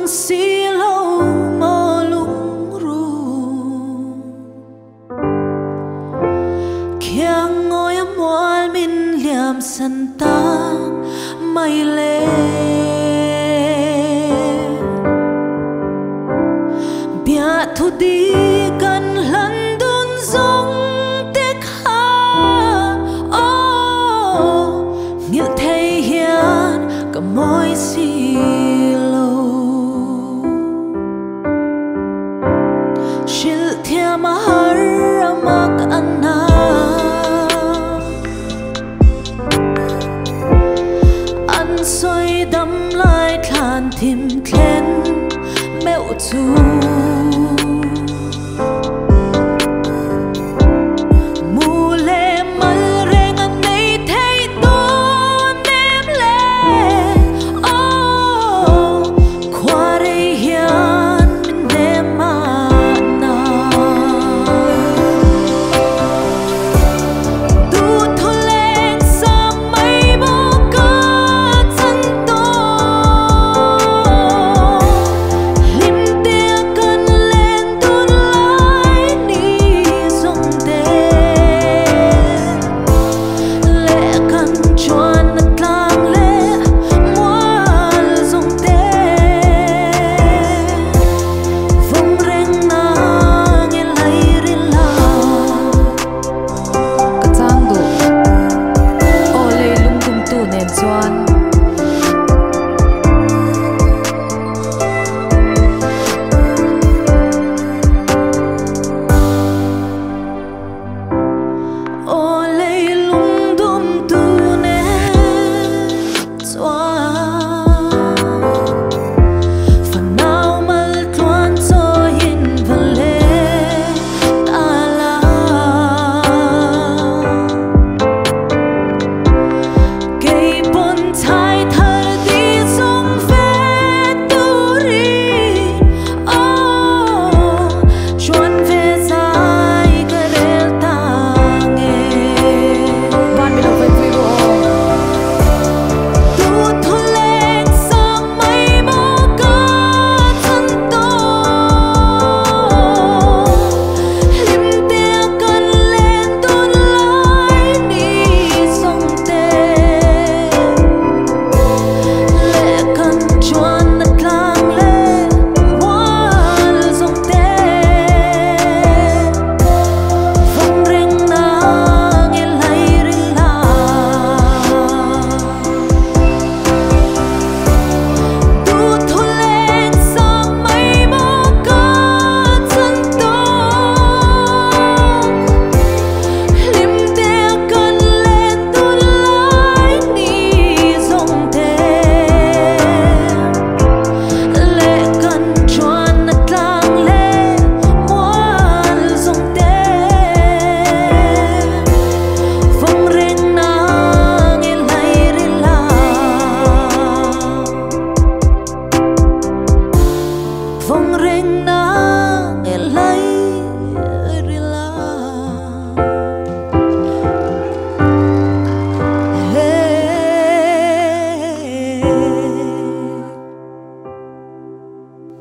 ang silaw malungrong kaya ngoy amwal min liam santa maile biya tudikan landun zong tekha oh ngil thay hian kamoy silo shil thia mahar amak anna an soi dam lai than thim klen meu chu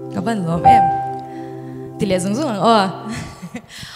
Kapan lom em? Dilihat zung-zung, oh.